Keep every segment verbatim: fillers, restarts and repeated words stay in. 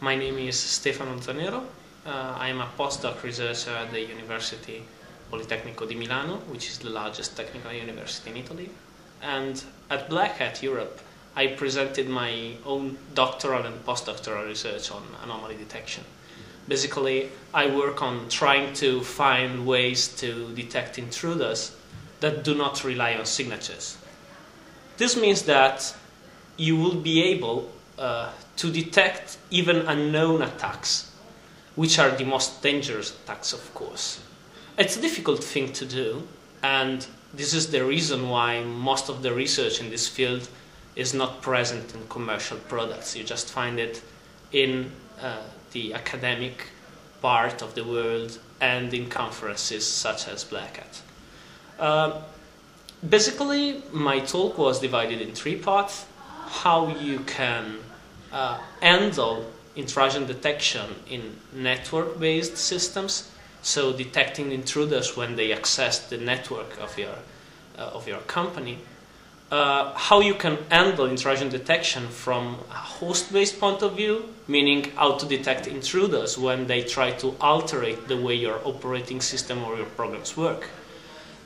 My name is Stefano Zanero. Uh, I am a postdoc researcher at the University Politecnico di Milano, which is the largest technical university in Italy. And at Black Hat Europe, I presented my own doctoral and postdoctoral research on anomaly detection. Basically, I work on trying to find ways to detect intruders that do not rely on signatures. This means that you will be able uh, to detect even unknown attacks, which are the most dangerous attacks, of course. It's a difficult thing to do, and this is the reason why most of the research in this field is not present in commercial products. You just find it in uh, the academic part of the world and in conferences such as Black Hat. Uh, basically, my talk was divided in three parts: how you can uh, handle intrusion detection in network-based systems, so detecting intruders when they access the network of your, uh, of your company. Uh, how you can handle intrusion detection from a host-based point of view, meaning how to detect intruders when they try to alter the way your operating system or your programs work.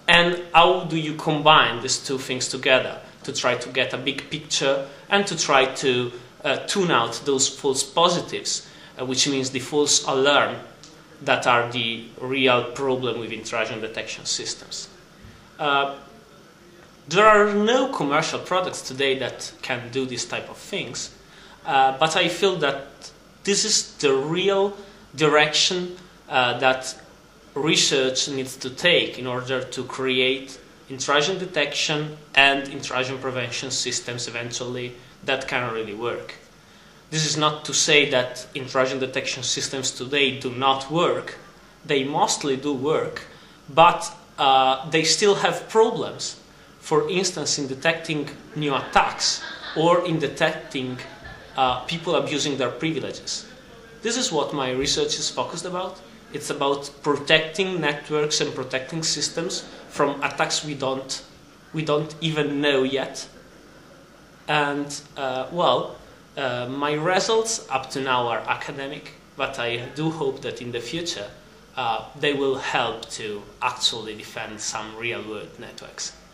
And how do you combine these two things together to try to get a big picture and to try to uh, tune out those false positives, uh, which means the false alarm that are the real problem with intrusion detection systems. Uh, There are no commercial products today that can do this type of things, uh, but I feel that this is the real direction uh, that research needs to take in order to create intrusion detection and intrusion prevention systems eventually that can really work. This is not to say that intrusion detection systems today do not work. They mostly do work, but uh, they still have problems. For instance, in detecting new attacks or in detecting uh, people abusing their privileges. This is what my research is focused about. It's about protecting networks and protecting systems from attacks we don't, we don't even know yet. And, uh, well, uh, my results up to now are academic, but I do hope that in the future uh, they will help to actually defend some real-world networks.